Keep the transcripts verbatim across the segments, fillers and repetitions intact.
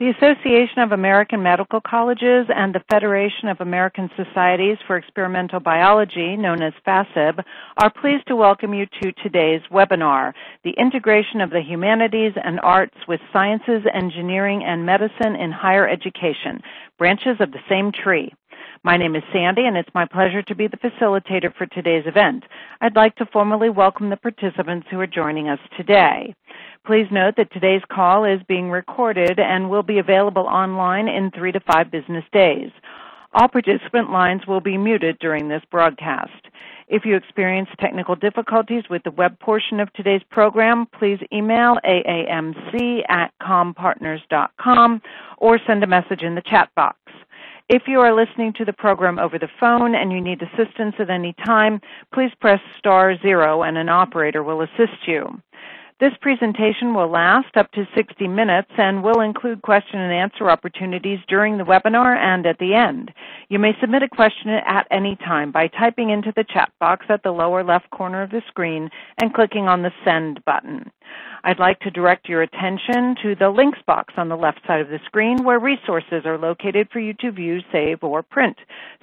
The Association of American Medical Colleges and the Federation of American Societies for Experimental Biology, known as FASEB, are pleased to welcome you to today's webinar, The Integration of the Humanities and Arts with Sciences, Engineering, and Medicine in Higher Education, Branches of the Same Tree. My name is Sandy, and it's my pleasure to be the facilitator for today's event. I'd like to formally welcome the participants who are joining us today. Please note that today's call is being recorded and will be available online in three to five business days. All participant lines will be muted during this broadcast. If you experience technical difficulties with the web portion of today's program, please email A A M C at compartners dot com or send a message in the chat box. If you are listening to the program over the phone and you need assistance at any time, please press star zero and an operator will assist you. This presentation will last up to sixty minutes and will include question and answer opportunities during the webinar and at the end. You may submit a question at any time by typing into the chat box at the lower left corner of the screen and clicking on the send button. I'd like to direct your attention to the links box on the left side of the screen where resources are located for you to view, save, or print.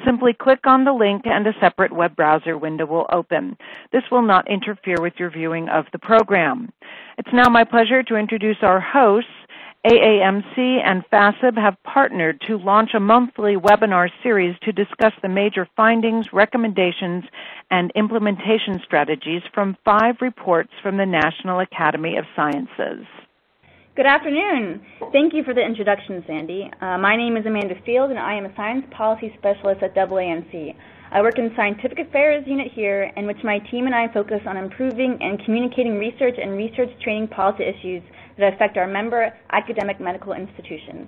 Simply click on the link and a separate web browser window will open. This will not interfere with your viewing of the program. It's now my pleasure to introduce our hosts. A A M C and FASEB have partnered to launch a monthly webinar series to discuss the major findings, recommendations, and implementation strategies from five reports from the National Academy of Sciences. Good afternoon. Thank you for the introduction, Sandy. Uh, my name is Amanda Field, and I am a science policy specialist at A A M C. I work in the Scientific Affairs Unit here, in which my team and I focus on improving and communicating research and research training policy issues that affect our member academic medical institutions.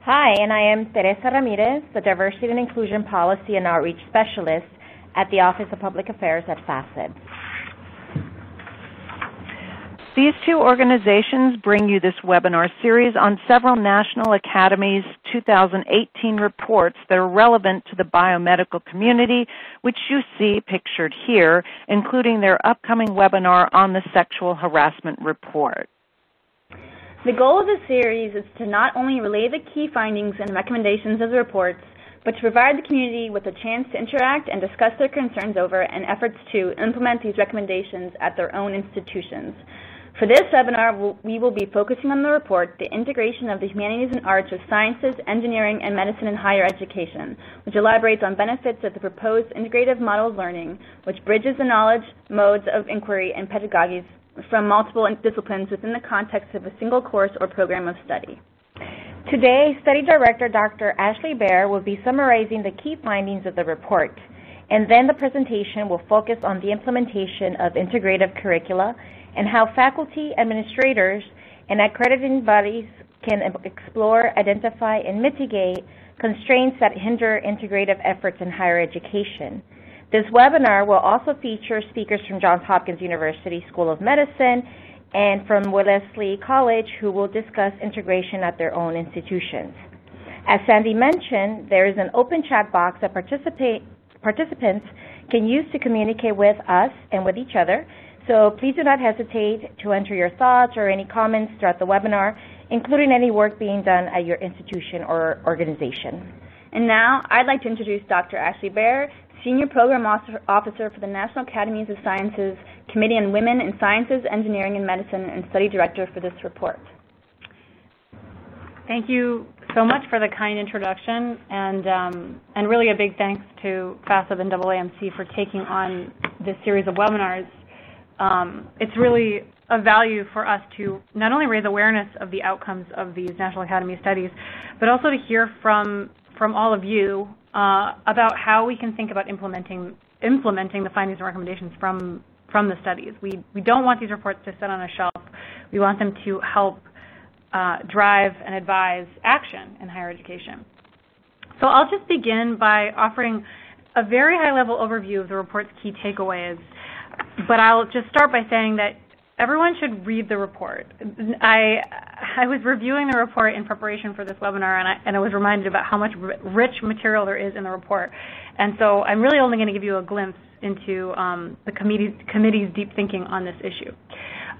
Hi, and I am Teresa Ramirez, the Diversity and Inclusion Policy and Outreach Specialist at the Office of Public Affairs at FASEB. These two organizations bring you this webinar series on several National Academies two thousand eighteen reports that are relevant to the biomedical community, which you see pictured here, including their upcoming webinar on the sexual harassment report. The goal of the series is to not only relay the key findings and recommendations of the reports, but to provide the community with a chance to interact and discuss their concerns over and efforts to implement these recommendations at their own institutions. For this webinar, we will be focusing on the report, The Integration of the Humanities and Arts with Sciences, Engineering, and Medicine in Higher Education, which elaborates on benefits of the proposed integrative model of learning, which bridges the knowledge, modes of inquiry, and pedagogies from multiple disciplines within the context of a single course or program of study. Today, Study Director Doctor Ashley Bear will be summarizing the key findings of the report, and then the presentation will focus on the implementation of integrative curricula and how faculty, administrators, and accrediting bodies can explore, identify, and mitigate constraints that hinder integrative efforts in higher education. This webinar will also feature speakers from Johns Hopkins University School of Medicine and from Wellesley College, who will discuss integration at their own institutions. As Sandy mentioned, there is an open chat box that participants can use to communicate with us and with each other, so please do not hesitate to enter your thoughts or any comments throughout the webinar, including any work being done at your institution or organization. And now, I'd like to introduce Doctor Ashley Bear, Senior Program Officer for the National Academies of Sciences, Committee on Women in Sciences, Engineering, and Medicine, and Study Director for this report. Thank you so much for the kind introduction, and um, and really a big thanks to FASEB and A A M C for taking on this series of webinars. Um, it's really a value for us to not only raise awareness of the outcomes of these National Academy studies, but also to hear from from all of you Uh, about how we can think about implementing implementing the findings and recommendations from from the studies. We we don't want these reports to sit on a shelf. We want them to help uh, drive and advise action in higher education. So I'll just begin by offering a very high-level overview of the report's key takeaways. But I'll just start by saying that everyone should read the report. I I was reviewing the report in preparation for this webinar, and I, and I was reminded about how much rich material there is in the report. And so I'm really only going to give you a glimpse into um, the committee, committee's deep thinking on this issue.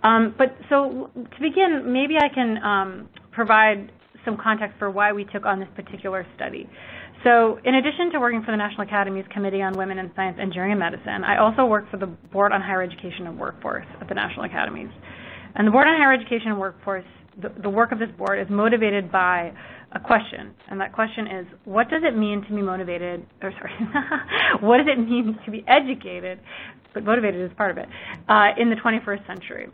Um, but so to begin, maybe I can um, provide some context for why we took on this particular study. So in addition to working for the National Academies Committee on Women in Science, Engineering, and Medicine, I also work for the Board on Higher Education and Workforce at the National Academies. And the Board on Higher Education and Workforce, the, the work of this board is motivated by a question, and that question is, what does it mean to be motivated, or sorry, what does it mean to be educated, but motivated is part of it, uh, in the twenty-first century?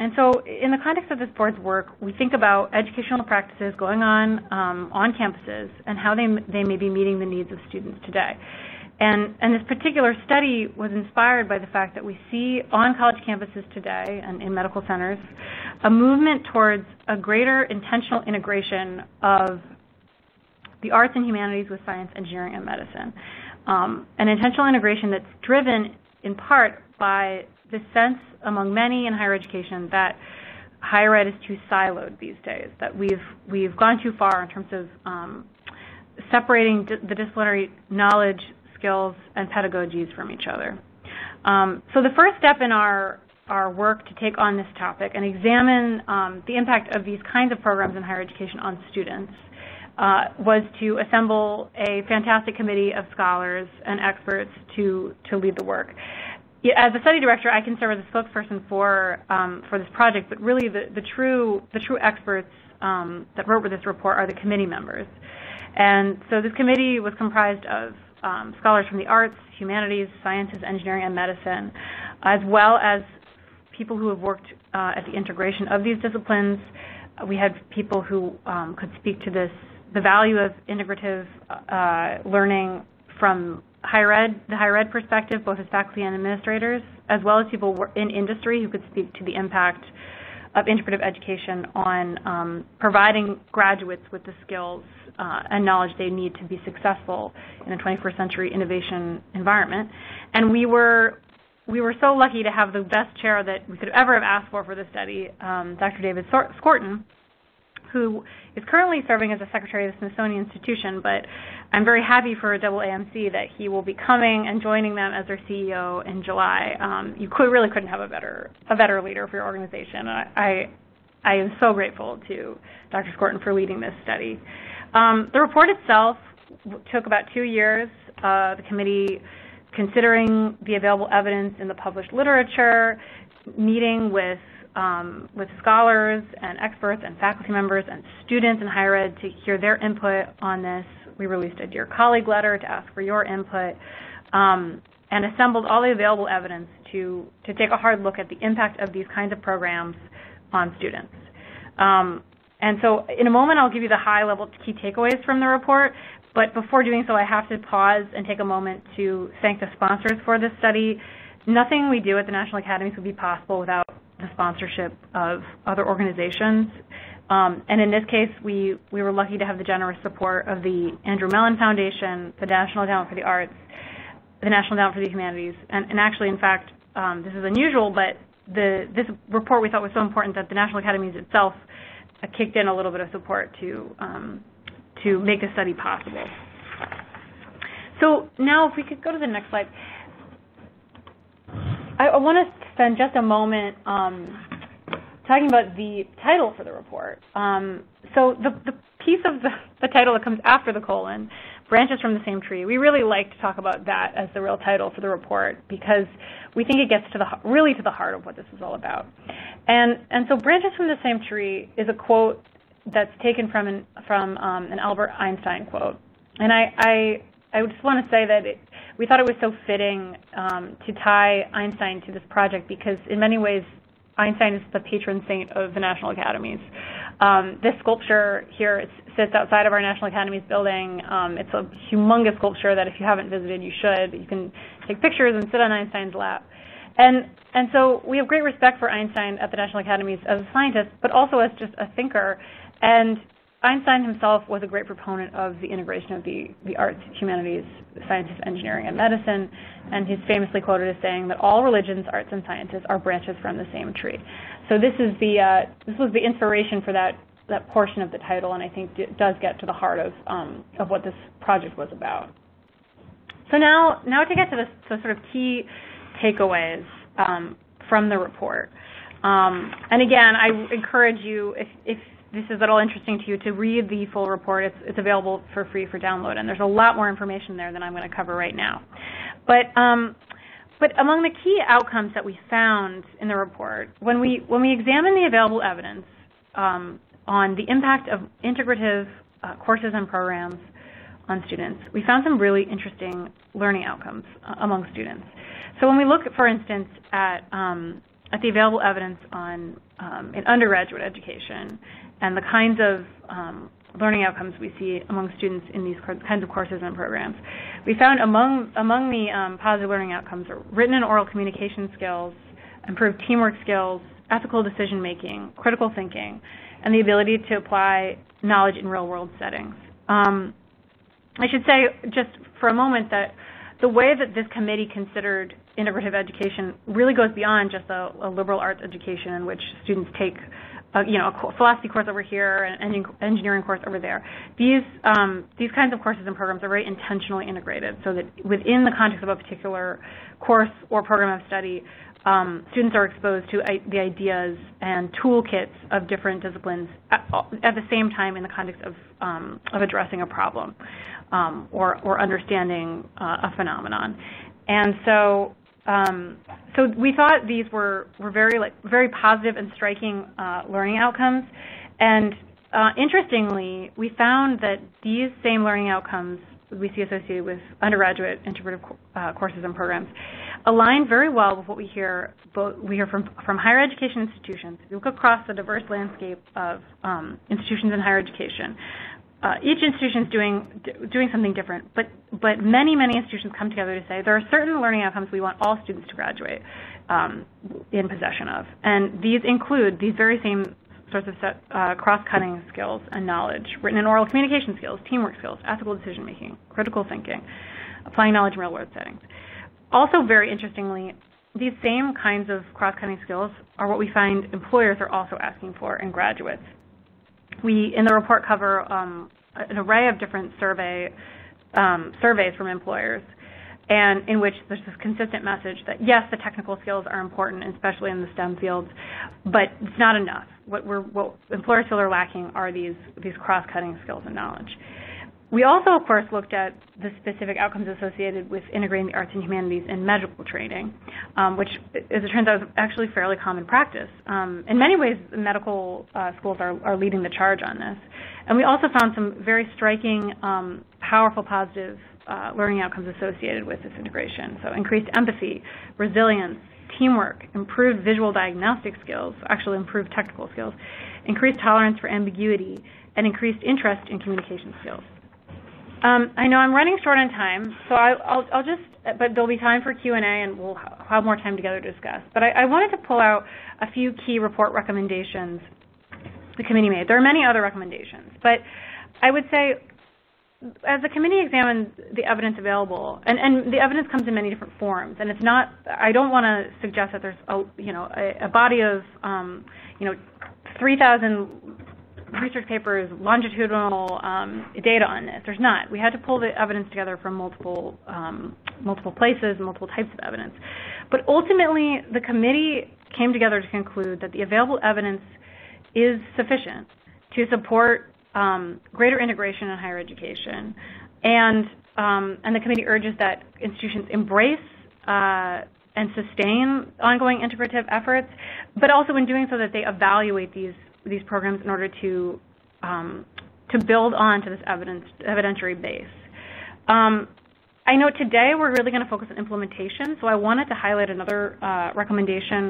And so in the context of this board's work, we think about educational practices going on um, on campuses and how they, they may be meeting the needs of students today. And, and this particular study was inspired by the fact that we see on college campuses today and in medical centers a movement towards a greater intentional integration of the arts and humanities with science, engineering, and medicine. Um, an intentional integration that's driven in part by the sense among many in higher education that higher ed is too siloed these days, that we've, we've gone too far in terms of um, separating di the disciplinary knowledge, skills, and pedagogies from each other. Um, so the first step in our, our work to take on this topic and examine um, the impact of these kinds of programs in higher education on students uh, was to assemble a fantastic committee of scholars and experts to, to lead the work. As a study director, I can serve as a spokesperson for um, for this project, but really the, the true the true experts um, that wrote this report are the committee members. And so this committee was comprised of um, scholars from the arts, humanities, sciences, engineering, and medicine, as well as people who have worked uh, at the integration of these disciplines. We had people who um, could speak to this, the value of integrative uh, learning from higher ed, the higher ed perspective, both as faculty and administrators, as well as people in industry who could speak to the impact of integrative education on um, providing graduates with the skills uh, and knowledge they need to be successful in a twenty-first century innovation environment. And we were we were so lucky to have the best chair that we could ever have asked for for the study, um, Doctor David Skorton, who is currently serving as a secretary of the Smithsonian Institution, but I'm very happy for A A M C that he will be coming and joining them as their C E O in July. Um, you could, really couldn't have a better a better leader for your organization. I, I, I am so grateful to Doctor Skorton for leading this study. Um, the report itself took about two years. Uh, the committee considering the available evidence in the published literature, meeting with Um, with scholars and experts and faculty members and students in higher ed to hear their input on this. We released a Dear Colleague letter to ask for your input um, and assembled all the available evidence to, to take a hard look at the impact of these kinds of programs on students. Um, and so in a moment I'll give you the high-level key takeaways from the report, but before doing so I have to pause and take a moment to thank the sponsors for this study. Nothing we do at the National Academies would be possible without the sponsorship of other organizations. Um, and in this case, we, we were lucky to have the generous support of the Andrew Mellon Foundation, the National Endowment for the Arts, the National Endowment for the Humanities, and, and actually, in fact, um, this is unusual, but the, this report we thought was so important that the National Academies itself uh, kicked in a little bit of support to, um, to make the study possible. So now if we could go to the next slide. I, I want to spend just a moment um, talking about the title for the report. Um, so the, the piece of the, the title that comes after the colon, branches from the same tree, we really like to talk about that as the real title for the report because we think it gets to the really to the heart of what this is all about. And, and so branches from the same tree is a quote that's taken from an, from, um, an Albert Einstein quote. And I, I I just want to say that it, we thought it was so fitting um, to tie Einstein to this project because in many ways Einstein is the patron saint of the National Academies. Um, this sculpture here it sits outside of our National Academies building. Um, it's a humongous sculpture that if you haven't visited, you should. You can take pictures and sit on Einstein's lap. And, and so we have great respect for Einstein at the National Academies as a scientist, but also as just a thinker. And Einstein himself was a great proponent of the integration of the, the arts, humanities, sciences, engineering, and medicine, and he's famously quoted as saying that all religions, arts, and sciences are branches from the same tree. So this is the uh, this was the inspiration for that that portion of the title, and I think it does get to the heart of um, of what this project was about. So now now to get to the, the sort of key takeaways um, from the report, um, and again I encourage you if if this is at all interesting to you, to read the full report. It's, it's available for free for download, and there's a lot more information there than I'm going to cover right now. But um, but among the key outcomes that we found in the report, when we when we examine the available evidence um, on the impact of integrative uh, courses and programs on students, we found some really interesting learning outcomes uh, among students. So when we look, for instance, at um, at the available evidence on um, in undergraduate education and the kinds of um, learning outcomes we see among students in these kinds of courses and programs, we found among among the um, positive learning outcomes are written and oral communication skills, improved teamwork skills, ethical decision making, critical thinking, and the ability to apply knowledge in real world settings. Um, I should say just for a moment that the way that this committee considered integrative education really goes beyond just a, a liberal arts education in which students take a, you know, a philosophy course over here and an engineering course over there. These, um, these kinds of courses and programs are very intentionally integrated so that within the context of a particular course or program of study, um, students are exposed to I the ideas and toolkits of different disciplines at, at the same time in the context of, um, of addressing a problem um, or, or understanding uh, a phenomenon. And so Um, so we thought these were, were very, like, very positive and striking uh, learning outcomes. And uh, interestingly, we found that these same learning outcomes we see associated with undergraduate integrative uh, courses and programs align very well with what we hear, both, we hear from, from higher education institutions. We look across the diverse landscape of um, institutions in higher education. Uh, each institution is doing doing something different, but but many many institutions come together to say there are certain learning outcomes we want all students to graduate um, in possession of, and these include these very same sorts of set, uh, cross-cutting skills and knowledge, written and oral communication skills, teamwork skills, ethical decision making, critical thinking, applying knowledge in real-world settings. Also, very interestingly, these same kinds of cross-cutting skills are what we find employers are also asking for in graduates. We, in the report, cover um, an array of different survey, um, surveys from employers, and in which there's this consistent message that, yes, the technical skills are important, especially in the STEM fields, but it's not enough. What, we're, what employers feel are lacking are these, these cross-cutting skills and knowledge. We also, of course, looked at the specific outcomes associated with integrating the arts and humanities in medical training, um, which, as it turns out, is actually fairly common practice. Um, in many ways, the medical uh, schools are, are leading the charge on this. And we also found some very striking, um, powerful, positive uh, learning outcomes associated with this integration. So increased empathy, resilience, teamwork, improved visual diagnostic skills, actually improved technical skills, increased tolerance for ambiguity, and increased interest in communication skills. Um, I know I'm running short on time, so I, I'll, I'll just, but there'll be time for Q and A and we'll have more time together to discuss. But I, I wanted to pull out a few key report recommendations the committee made. There are many other recommendations, but I would say as the committee examined the evidence available, and, and the evidence comes in many different forms, and it's not, I don't want to suggest that there's a, you know, a, a body of, um, you know, three thousand research papers, longitudinal um, data on this. There's not. We had to pull the evidence together from multiple um, multiple places, multiple types of evidence. But ultimately, the committee came together to conclude that the available evidence is sufficient to support um, greater integration in higher education, and um, and the committee urges that institutions embrace uh, and sustain ongoing integrative efforts, but also in doing so that they evaluate these. these programs in order to um, to build on to this evidence evidentiary base. Um, I know today we're really going to focus on implementation, so I wanted to highlight another uh, recommendation,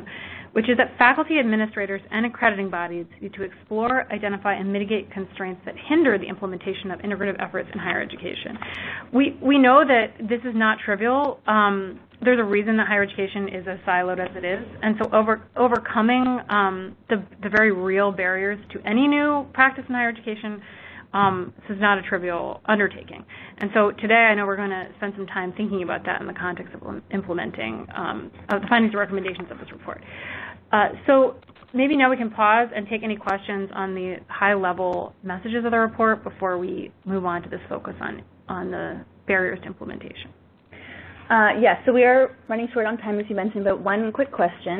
which is that faculty, administrators, and accrediting bodies need to explore, identify, and mitigate constraints that hinder the implementation of integrative efforts in higher education. We, we know that this is not trivial. Um, there's a reason that higher education is as siloed as it is, and so over, overcoming um, the, the very real barriers to any new practice in higher education, um, this is not a trivial undertaking. And so today I know we're going to spend some time thinking about that in the context of implementing um, of the findings and recommendations of this report. Uh, so maybe now we can pause and take any questions on the high-level messages of the report before we move on to this focus on, on the barriers to implementation. Uh, yes, yeah, so we are running short on time, as you mentioned, but one quick question.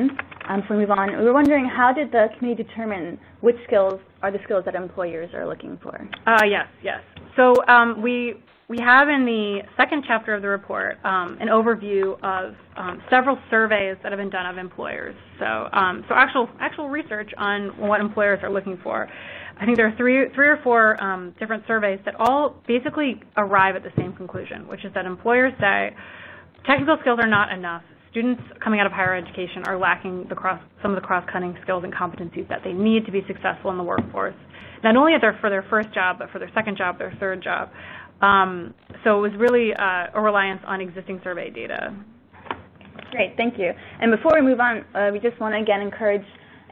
Um, so we move on. We were wondering, how did the committee determine which skills are the skills that employers are looking for? Uh, yes, yes. So um, we we have in the second chapter of the report um, an overview of um, several surveys that have been done of employers. So um, so actual actual research on what employers are looking for. I think there are three three or four um, different surveys that all basically arrive at the same conclusion, which is that employers say technical skills are not enough. Students coming out of higher education are lacking the cross, some of the cross-cutting skills and competencies that they need to be successful in the workforce, not only at their, for their first job, but for their second job, their third job. Um, so it was really uh, a reliance on existing survey data. Great, thank you. And before we move on, uh, we just want to again encourage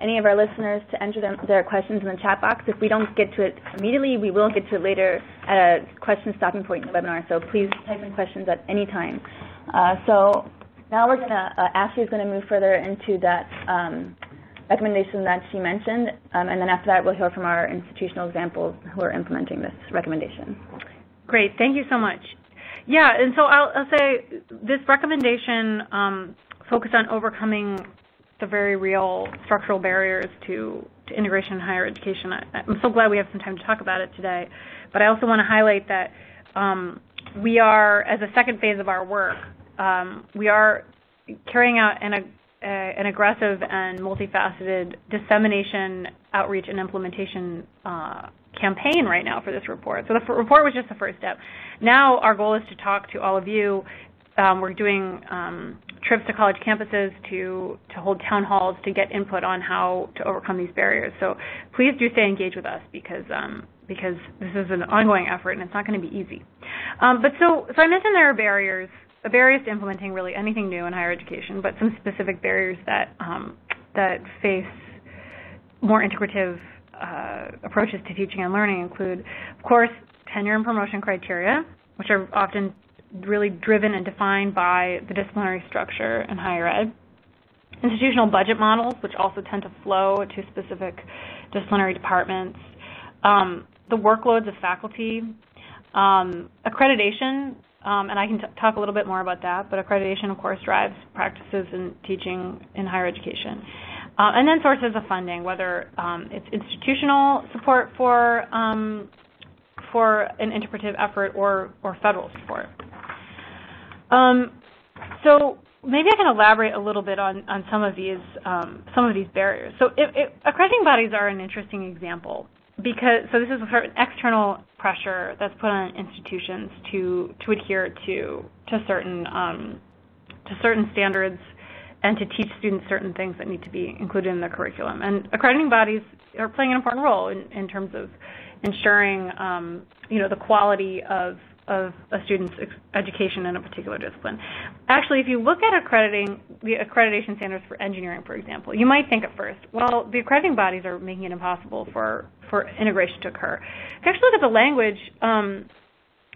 any of our listeners to enter their, their questions in the chat box. If we don't get to it immediately, we will get to it later at a question stopping point in the webinar, so please type in questions at any time. Uh, so. Now we're gonna, uh, Ashley's gonna move further into that um, recommendation that she mentioned, um, and then after that we'll hear from our institutional examples who are implementing this recommendation. Great, thank you so much. Yeah, and so I'll, I'll say this recommendation um, focused on overcoming the very real structural barriers to, to integration in higher education. I, I'm so glad we have some time to talk about it today, but I also wanna highlight that um, we are, as a second phase of our work, Um, we are carrying out an, uh, an aggressive and multifaceted dissemination, outreach, and implementation uh, campaign right now for this report. So the report was just the first step. Now our goal is to talk to all of you. Um, we're doing um, trips to college campuses to, to hold town halls to get input on how to overcome these barriers. So please do stay engaged with us because um, because this is an ongoing effort and it's not going to be easy. Um, but so so I mentioned there are barriers. The barriers to implementing really anything new in higher education, but some specific barriers that um, that face more integrative uh, approaches to teaching and learning include, of course, tenure and promotion criteria, which are often really driven and defined by the disciplinary structure in higher ed. Institutional budget models, which also tend to flow to specific disciplinary departments. Um, the workloads of faculty, um, accreditation. Um, and I can t talk a little bit more about that, but accreditation, of course, drives practices in teaching in higher education. Uh, and then sources of funding, whether um, it's institutional support for um, for an interpretive effort or, or federal support. Um, so maybe I can elaborate a little bit on, on some of these um, some of these barriers. So it, it, accrediting bodies are an interesting example. Because, so this is sort of an external pressure that's put on institutions to, to adhere to, to, certain, um, to certain standards and to teach students certain things that need to be included in their curriculum. And accrediting bodies are playing an important role in, in terms of ensuring, um, you know, the quality of, of a student's education in a particular discipline. Actually, if you look at accrediting, the accreditation standards for engineering, for example, you might think at first, well, the accrediting bodies are making it impossible for, for integration to occur. If you actually look at the language, um,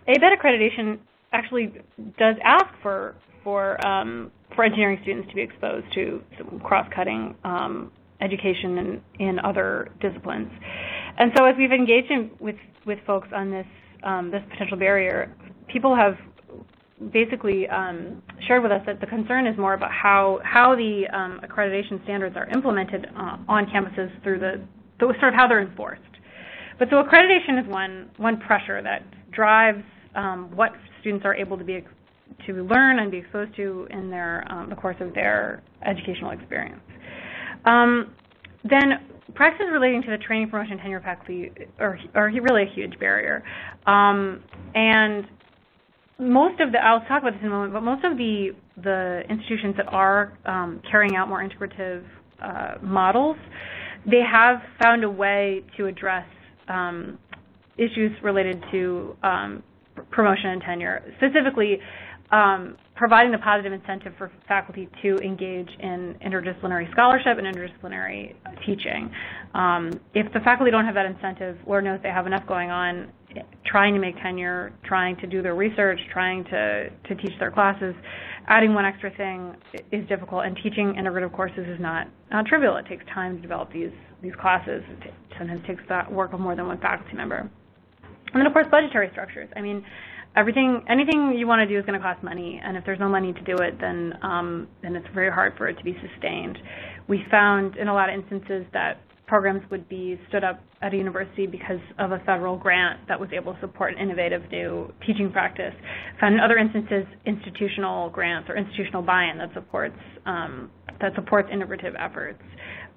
A B E T accreditation actually does ask for, for, um, for engineering students to be exposed to some cross-cutting um, education in, in other disciplines. And so as we've engaged in, with, with folks on this Um, this potential barrier, people have basically um, shared with us that the concern is more about how how the um, accreditation standards are implemented uh, on campuses through the, the sort of how they're enforced. But so accreditation is one one pressure that drives um, what students are able to be to learn and be exposed to in their um, the course of their educational experience. Um, then. Practices relating to the training, promotion, tenure faculty are, are really a huge barrier. Um, and most of the, I'll talk about this in a moment, but most of the, the institutions that are um, carrying out more integrative uh, models, they have found a way to address um, issues related to um, promotion and tenure, specifically um, providing the positive incentive for faculty to engage in interdisciplinary scholarship and interdisciplinary teaching. Um, if the faculty don't have that incentive, Lord knows they have enough going on trying to make tenure, trying to do their research, trying to, to teach their classes. Adding one extra thing is difficult, and teaching integrative courses is not, not trivial. It takes time to develop these, these classes. It sometimes takes the work of more than one faculty member. And then, of course, budgetary structures. I mean, everything, anything you want to do is going to cost money, and if there's no money to do it, then um, then it's very hard for it to be sustained. We found in a lot of instances that programs would be stood up at a university because of a federal grant that was able to support an innovative new teaching practice. Found in other instances institutional grants or institutional buy-in that supports um, that supports innovative efforts.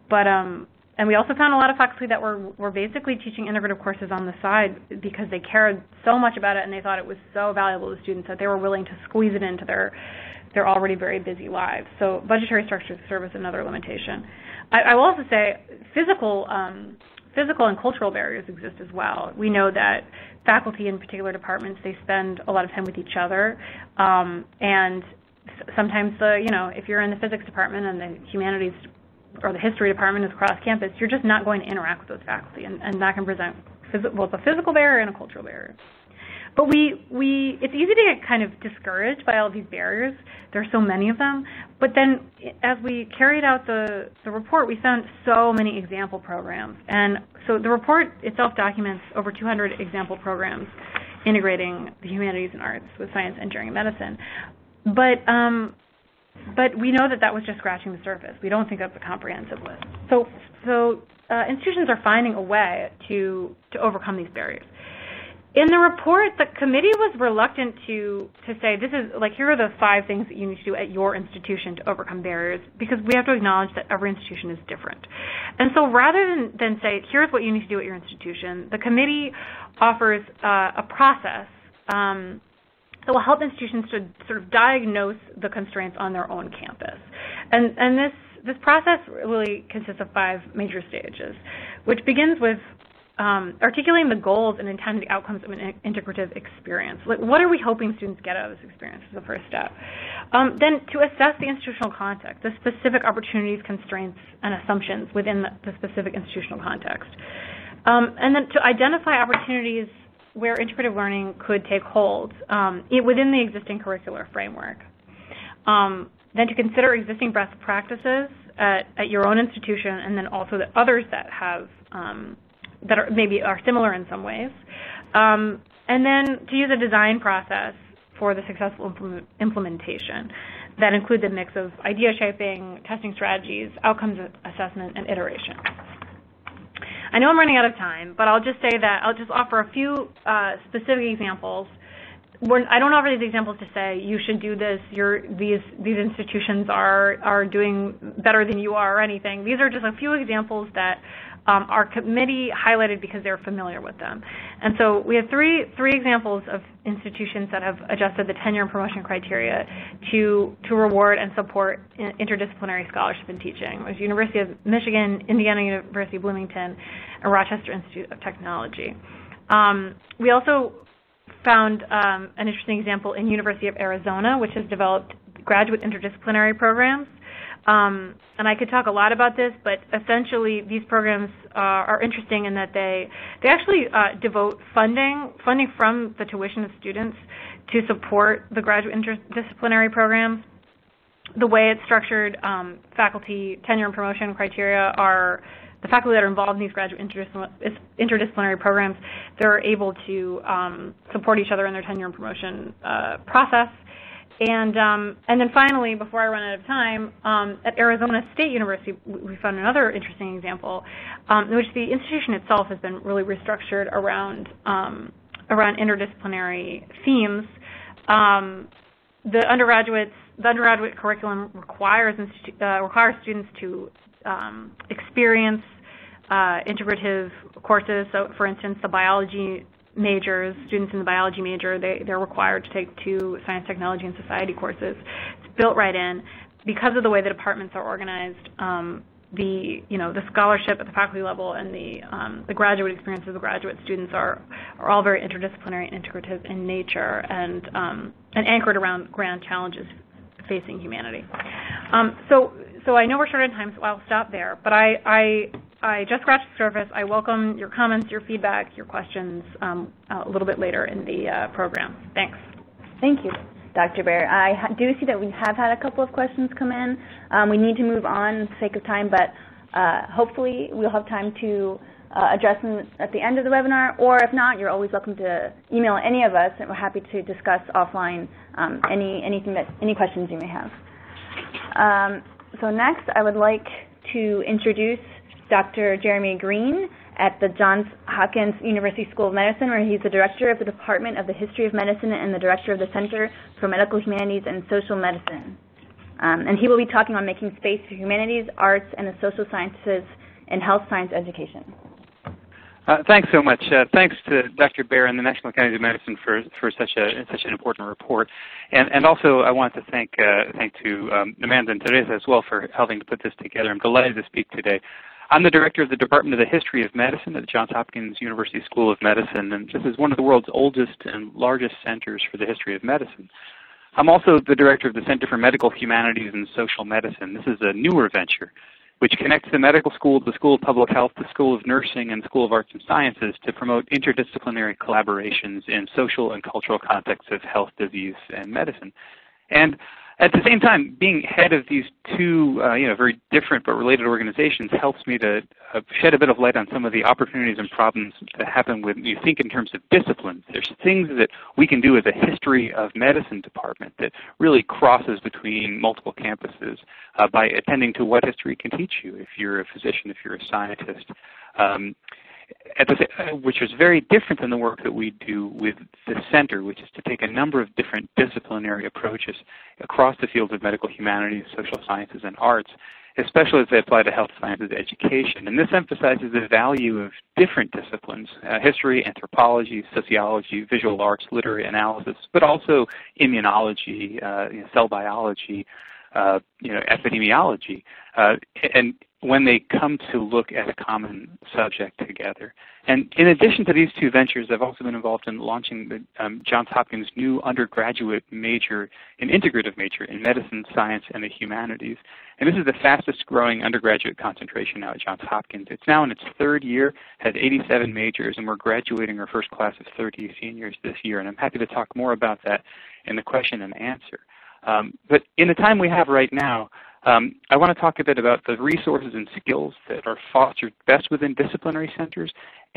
But um, and we also found a lot of faculty that were were basically teaching innovative courses on the side because they cared so much about it and they thought it was so valuable to students that they were willing to squeeze it into their their already very busy lives. So budgetary structures serve as another limitation. I, I will also say physical um, physical and cultural barriers exist as well. We know that faculty in particular departments, they spend a lot of time with each other, um, and sometimes the you know if you're in the physics department and the humanities or the history department is across campus, you're just not going to interact with those faculty, and, and that can present both a physical barrier and a cultural barrier. But we, we, it's easy to get kind of discouraged by all of these barriers. There are so many of them. But then as we carried out the, the report, we found so many example programs. And so the report itself documents over two hundred example programs integrating the humanities and arts with science, engineering, and medicine. But um, But we know that that was just scratching the surface. We don't think that's a comprehensive list. So, so uh, institutions are finding a way to, to overcome these barriers. In the report, the committee was reluctant to, to say, this is, like, here are the five things that you need to do at your institution to overcome barriers, because we have to acknowledge that every institution is different. And so rather than, than say, here's what you need to do at your institution, the committee offers uh, a process um, that will help institutions to sort of diagnose the constraints on their own campus. And, and this, this process really consists of five major stages, which begins with um, articulating the goals and intended outcomes of an integrative experience. Like, what are we hoping students get out of this experience is the first step. Um, then to assess the institutional context, the specific opportunities, constraints, and assumptions within the, the specific institutional context. Um, and then to identify opportunities where integrative learning could take hold um, it, within the existing curricular framework. Um, then to consider existing best practices at, at your own institution, and then also the others that have, um, that are maybe are similar in some ways. Um, and then to use a design process for the successful implement, implementation that includes a mix of idea shaping, testing strategies, outcomes assessment, and iteration. I know I'm running out of time, but I'll just say that I'll just offer a few uh, specific examples. We're, I don't offer these examples to say you should do this. Your these these institutions are are doing better than you are or anything. These are just a few examples that um, our committee highlighted because they're familiar with them. And so we have three three examples of institutions that have adjusted the tenure and promotion criteria to to reward and support interdisciplinary scholarship and teaching. There's University of Michigan, Indiana University of Bloomington, and Rochester Institute of Technology. Um, we also found um, an interesting example in University of Arizona, which has developed graduate interdisciplinary programs. Um, and I could talk a lot about this, but essentially these programs uh, are interesting in that they they actually uh, devote funding funding from the tuition of students to support the graduate interdisciplinary programs. The way it's structured, um, faculty tenure and promotion criteria are the faculty that are involved in these graduate interdisciplinary programs, they're able to um, support each other in their tenure and promotion uh, process. And, um, and then finally, before I run out of time, um, at Arizona State University, we found another interesting example um, in which the institution itself has been really restructured around, um, around interdisciplinary themes. Um, the, undergraduates, the undergraduate curriculum requires, uh, requires students to Um, experience uh, integrative courses. So, for instance, the biology majors, students in the biology major, they, they're required to take two science, technology, and society courses. It's built right in. Because of the way the departments are organized, um, the you know the scholarship at the faculty level and the um, the graduate experience of the graduate students are are all very interdisciplinary and integrative in nature, and um, and anchored around grand challenges facing humanity. Um, so. So I know we're short on time, so I'll stop there. But I, I, I just scratched the surface. I welcome your comments, your feedback, your questions um, a little bit later in the uh, program. Thanks. Thank you, Doctor Bear. I do see that we have had a couple of questions come in. Um, we need to move on for the sake of time, but uh, hopefully we'll have time to uh, address them at the end of the webinar, or if not, you're always welcome to email any of us, and we're happy to discuss offline um, any anything that any questions you may have. Um, so next, I would like to introduce Doctor Jeremy Green at the Johns Hopkins University School of Medicine, where he's the director of the Department of the History of Medicine and the director of the Center for Medical Humanities and Social Medicine. Um, and he will be talking on making space for humanities, arts, and the social sciences and health science education. Uh, thanks so much. Uh, thanks to Doctor Bear and the National Academies of Medicine for for such a such an important report, and and also I want to thank uh, thank to um, Amanda and Teresa as well for helping to put this together. I'm delighted to speak today. I'm the director of the Department of the History of Medicine at the Johns Hopkins University School of Medicine, and this is one of the world's oldest and largest centers for the history of medicine. I'm also the director of the Center for Medical Humanities and Social Medicine. This is a newer venture which connects the medical school, the School of Public Health, the School of Nursing, and the School of Arts and Sciences to promote interdisciplinary collaborations in social and cultural contexts of health, disease, and medicine. And at the same time, being head of these two uh, you know, very different but related organizations helps me to uh, shed a bit of light on some of the opportunities and problems that happen when you think in terms of disciplines. There's things that we can do as a history of medicine department that really crosses between multiple campuses uh, by attending to what history can teach you if you're a physician, if you're a scientist. Um, At the, which is very different than the work that we do with the center, which is to take a number of different disciplinary approaches across the fields of medical humanities, social sciences, and arts, especially as they apply to health sciences education. And this emphasizes the value of different disciplines, uh, history, anthropology, sociology, visual arts, literary analysis, but also immunology, uh, you know, cell biology, uh, you know, epidemiology, uh, and when they come to look at a common subject together. And in addition to these two ventures, I've also been involved in launching the um, Johns Hopkins' new undergraduate major, an integrative major in medicine, science, and the humanities. And this is the fastest growing undergraduate concentration now at Johns Hopkins. It's now in its third year, had eighty-seven majors, and we're graduating our first class of thirty seniors this year. And I'm happy to talk more about that in the question and answer. Um, but in the time we have right now, Um, I want to talk a bit about the resources and skills that are fostered best within disciplinary centers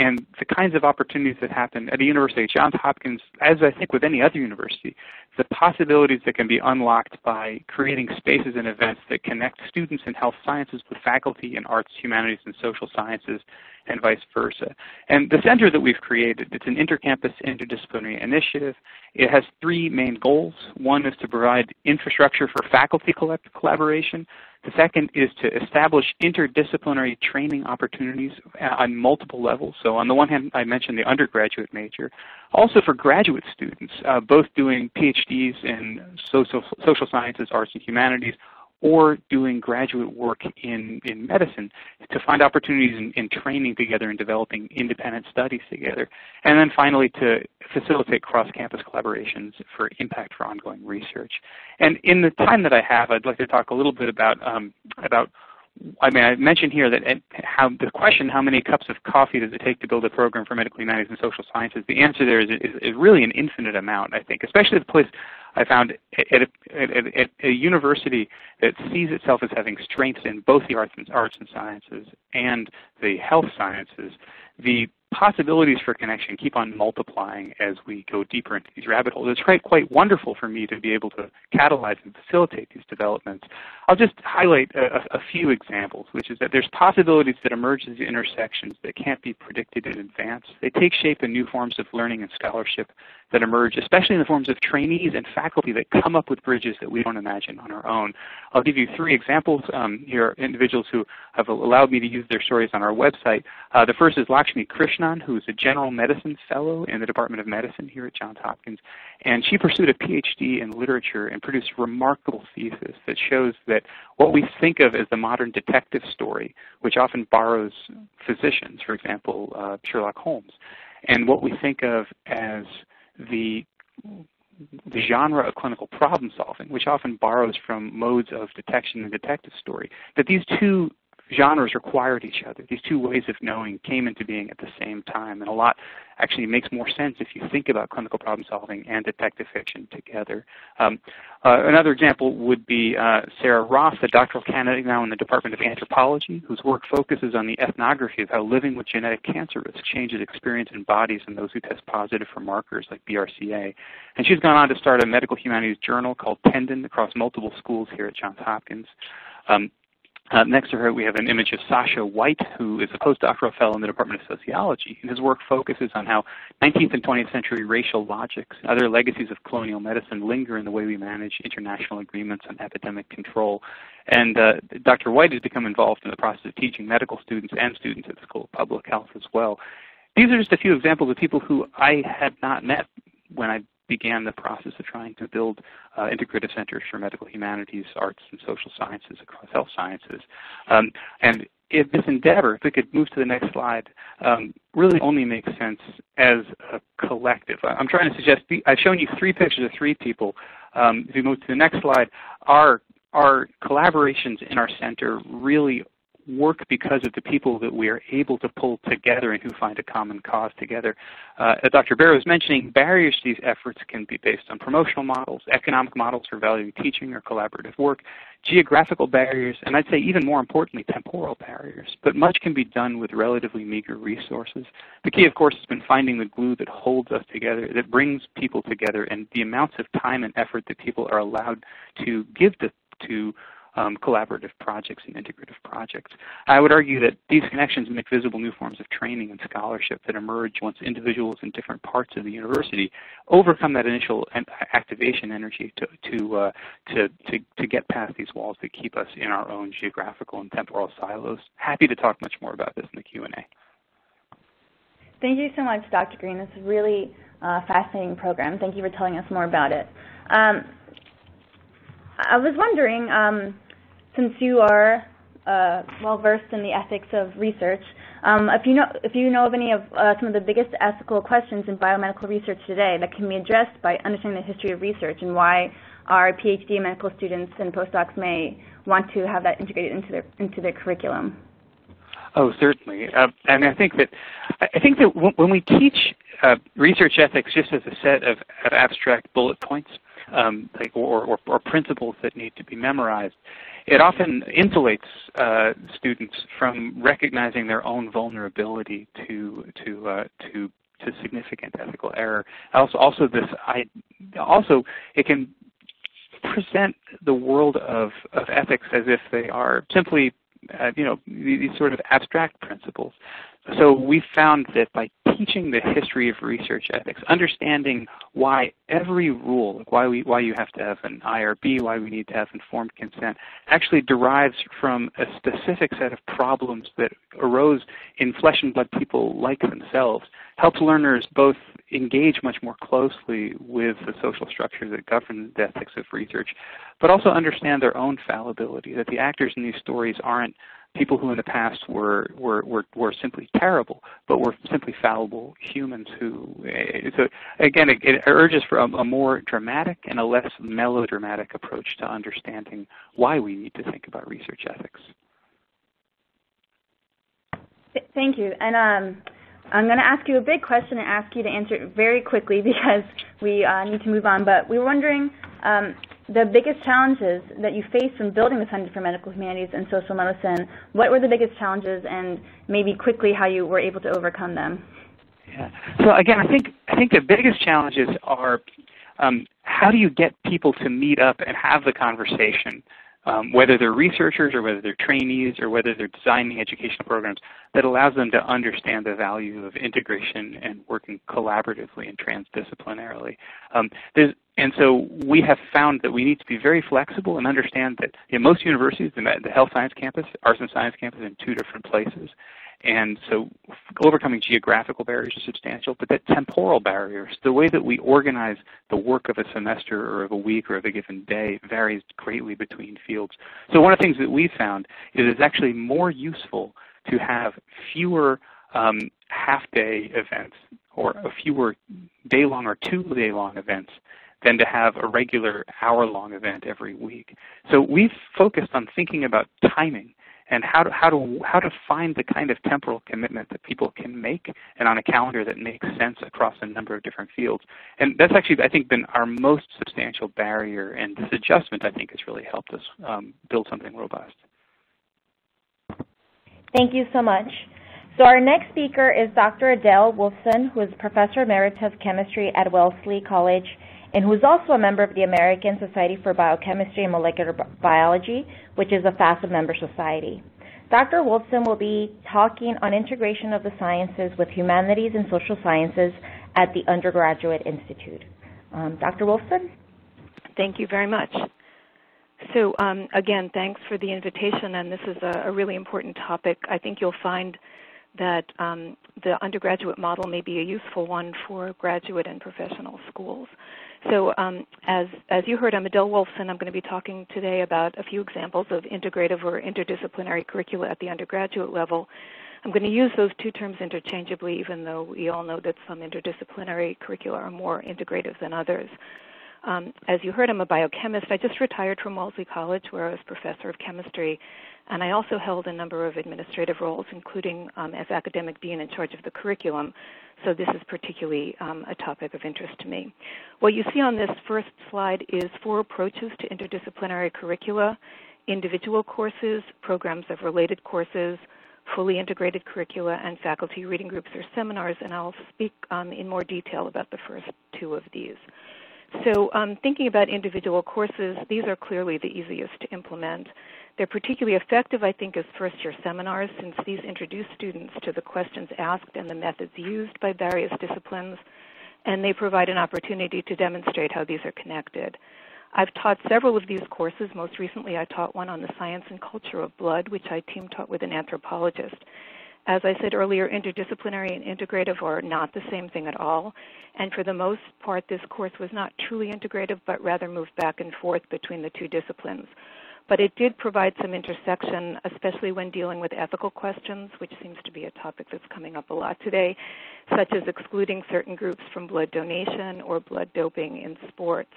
and the kinds of opportunities that happen at a university, Johns Hopkins, as I think with any other university, the possibilities that can be unlocked by creating spaces and events that connect students in health sciences with faculty in arts, humanities, and social sciences, and vice versa. And the center that we've created, it's an intercampus interdisciplinary initiative. It has three main goals. One is to provide infrastructure for faculty collaboration. The second is to establish interdisciplinary training opportunities on multiple levels. So on the one hand, I mentioned the undergraduate major. Also for graduate students, uh, both doing PhDs in social, social sciences, arts, and humanities, or doing graduate work in, in medicine, to find opportunities in, in training together and developing independent studies together. And then finally, to facilitate cross-campus collaborations for impact for ongoing research. And in the time that I have, I'd like to talk a little bit about, um, about I mean, I mentioned here that how the question, how many cups of coffee does it take to build a program for medical humanities and social sciences, the answer there is, is, is really an infinite amount, I think, especially the place I found at a, at, a, at a university that sees itself as having strengths in both the arts and, arts and sciences and the health sciences. The possibilities for connection keep on multiplying as we go deeper into these rabbit holes. It's quite, quite wonderful for me to be able to catalyze and facilitate these developments. I'll just highlight a, a few examples, which is that there's possibilities that emerge as intersections that can't be predicted in advance. They take shape in new forms of learning and scholarship that emerge, especially in the forms of trainees and faculty that come up with bridges that we don't imagine on our own. I'll give you three examples. Um, here are individuals who have allowed me to use their stories on our website. Uh, the first is Lakshmi Krishnan, who is a general medicine fellow in the Department of Medicine here at Johns Hopkins, and she pursued a PhD in literature and produced a remarkable thesis that shows that what we think of as the modern detective story, which often borrows physicians, for example, uh, Sherlock Holmes, and what we think of as the the genre of clinical problem solving, which often borrows from modes of detection and detective story, that these two genres required each other. These two ways of knowing came into being at the same time, and a lot actually makes more sense if you think about clinical problem solving and detective fiction together. Um, uh, another example would be uh, Sarah Ross, a doctoral candidate now in the Department of Anthropology, whose work focuses on the ethnography of how living with genetic cancer risk changes experience in bodies in those who test positive for markers like B R C A. And she's gone on to start a medical humanities journal called Tendon across multiple schools here at Johns Hopkins. Um, Uh, next to her, we have an image of Sasha White, who is a postdoctoral fellow in the Department of Sociology, and his work focuses on how nineteenth and twentieth century racial logics and other legacies of colonial medicine linger in the way we manage international agreements on epidemic control. And uh, Doctor White has become involved in the process of teaching medical students and students at the School of Public Health as well. These are just a few examples of people who I had not met when I began the process of trying to build uh, integrative centers for medical humanities, arts, and social sciences across health sciences. Um, and if this endeavor, if we could move to the next slide, um, really only makes sense as a collective. I'm trying to suggest, the, I've shown you three pictures of three people. Um, if we move to the next slide, our, our collaborations in our center really work because of the people that we are able to pull together and who find a common cause together. Uh, as Doctor Barrow was mentioning, barriers to these efforts can be based on promotional models, economic models for valuing teaching or collaborative work, geographical barriers, and I'd say even more importantly, temporal barriers. But much can be done with relatively meager resources. The key, of course, has been finding the glue that holds us together, that brings people together, and the amounts of time and effort that people are allowed to give to, to Um, collaborative projects and integrative projects. I would argue that these connections make visible new forms of training and scholarship that emerge once individuals in different parts of the university overcome that initial activation energy to to uh, to, to to get past these walls that keep us in our own geographical and temporal silos. Happy to talk much more about this in the Q and A. Thank you so much, Doctor Green. It's a really uh, fascinating program. Thank you for telling us more about it. Um, I was wondering, um, since you are uh, well-versed in the ethics of research, um, if you know if you know of any of uh, some of the biggest ethical questions in biomedical research today that can be addressed by understanding the history of research and why our PhD medical students and postdocs may want to have that integrated into their into their curriculum. Oh, certainly, uh, and I think that I think that when we teach uh, research ethics just as a set of, of abstract bullet points, Um, like or, or, or principles that need to be memorized, it often insulates uh, students from recognizing their own vulnerability to to uh, to, to significant ethical error. Also, also this I also it can present the world of of ethics as if they are simply uh, you know these sort of abstract principles. So we found that by teaching the history of research ethics, understanding why every rule, like why we, why you have to have an I R B, why we need to have informed consent, actually derives from a specific set of problems that arose in flesh and blood people like themselves, helps learners both engage much more closely with the social structures that govern the ethics of research, but also understand their own fallibility, that the actors in these stories aren't people who in the past were, were, were, were simply terrible, but were simply fallible humans who, so again, it, it urges for a, a more dramatic and a less melodramatic approach to understanding why we need to think about research ethics. Thank you. And um, I'm going to ask you a big question and ask you to answer it very quickly because we uh, need to move on, but we were wondering, um, the biggest challenges that you faced from building the Center for Medical Humanities and Social Medicine, what were the biggest challenges and maybe quickly how you were able to overcome them? Yeah. So again, I think, I think the biggest challenges are um, how do you get people to meet up and have the conversation, um, whether they're researchers or whether they're trainees or whether they're designing educational programs that allows them to understand the value of integration and working collaboratively and transdisciplinarily. Um, there's And so we have found that we need to be very flexible and understand that in most universities, the health science campus, arts and science campus are in two different places. And so overcoming geographical barriers is substantial, but that temporal barriers, the way that we organize the work of a semester or of a week or of a given day varies greatly between fields. So one of the things that we found is it's actually more useful to have fewer um, half-day events or a fewer day-long or two-day-long events than to have a regular hour-long event every week. So we've focused on thinking about timing and how to, how to, how to find the kind of temporal commitment that people can make, and on a calendar that makes sense across a number of different fields. And that's actually, I think, been our most substantial barrier, and this adjustment, I think, has really helped us um, build something robust. Thank you so much. So our next speaker is Doctor Adele Wolfson, who is Professor Emeritus of Chemistry at Wellesley College, and who is also a member of the American Society for Biochemistry and Molecular Biology, which is a FASEB member society. Doctor Wolfson will be talking on integration of the sciences with humanities and social sciences at the Undergraduate Institute. Um, Doctor Wolfson? Thank you very much. So um, again, thanks for the invitation, and this is a, a really important topic. I think you'll find that um, the undergraduate model may be a useful one for graduate and professional schools. So um, as, as you heard, I'm Adele Wolfson. I'm going to be talking today about a few examples of integrative or interdisciplinary curricula at the undergraduate level. I'm going to use those two terms interchangeably, even though we all know that some interdisciplinary curricula are more integrative than others. Um, as you heard, I'm a biochemist. I just retired from Wellesley College, where I was professor of chemistry, and I also held a number of administrative roles, including um, as academic dean in charge of the curriculum, so this is particularly um, a topic of interest to me. What you see on this first slide is four approaches to interdisciplinary curricula: individual courses, programs of related courses, fully integrated curricula, and faculty reading groups or seminars, and I'll speak um, in more detail about the first two of these. So um, thinking about individual courses, these are clearly the easiest to implement. They're particularly effective, I think, as first-year seminars, since these introduce students to the questions asked and the methods used by various disciplines, and they provide an opportunity to demonstrate how these are connected. I've taught several of these courses. Most recently, I taught one on the science and culture of blood, which I team taught with an anthropologist. As I said earlier, interdisciplinary and integrative are not the same thing at all, and for the most part, this course was not truly integrative, but rather moved back and forth between the two disciplines. But it did provide some intersection, especially when dealing with ethical questions, which seems to be a topic that's coming up a lot today, such as excluding certain groups from blood donation or blood doping in sports.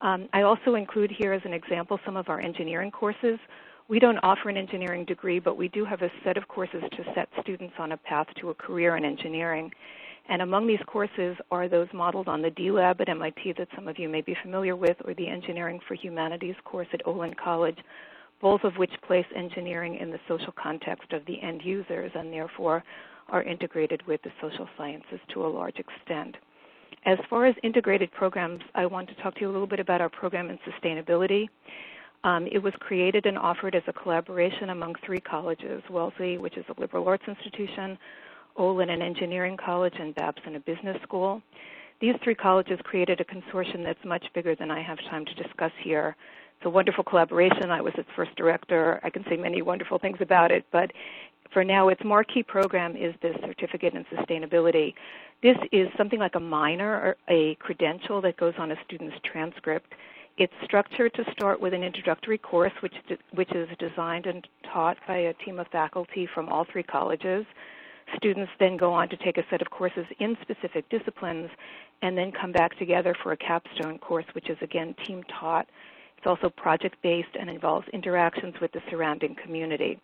Um, I also include here as an example some of our engineering courses. We don't offer an engineering degree, but we do have a set of courses to set students on a path to a career in engineering. And among these courses are those modeled on the D Lab at M I T that some of you may be familiar with, or the Engineering for Humanities course at Olin College, both of which place engineering in the social context of the end users and therefore are integrated with the social sciences to a large extent. As far as integrated programs, I want to talk to you a little bit about our program in sustainability. Um, it was created and offered as a collaboration among three colleges: Wellesley, which is a liberal arts institution, Olin, an engineering college, and Babson, a business school. These three colleges created a consortium that's much bigger than I have time to discuss here. It's a wonderful collaboration. I was its first director. I can say many wonderful things about it, but for now, its marquee program is this certificate in sustainability. This is something like a minor or a credential that goes on a student's transcript. It's structured to start with an introductory course, which, which is designed and taught by a team of faculty from all three colleges. Students then go on to take a set of courses in specific disciplines and then come back together for a capstone course, which is, again, team taught. It's also project-based and involves interactions with the surrounding community.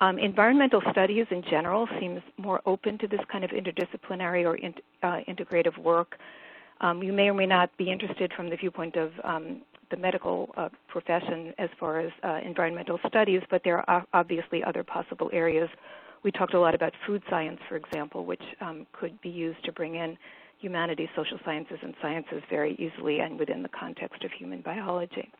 Um, environmental studies in general seems more open to this kind of interdisciplinary or in, uh, integrative work. Um, you may or may not be interested from the viewpoint of um, the medical uh, profession as far as uh, environmental studies, but there are obviously other possible areas. We talked a lot about food science, for example, which um, could be used to bring in humanities, social sciences, and sciences very easily and within the context of human biology.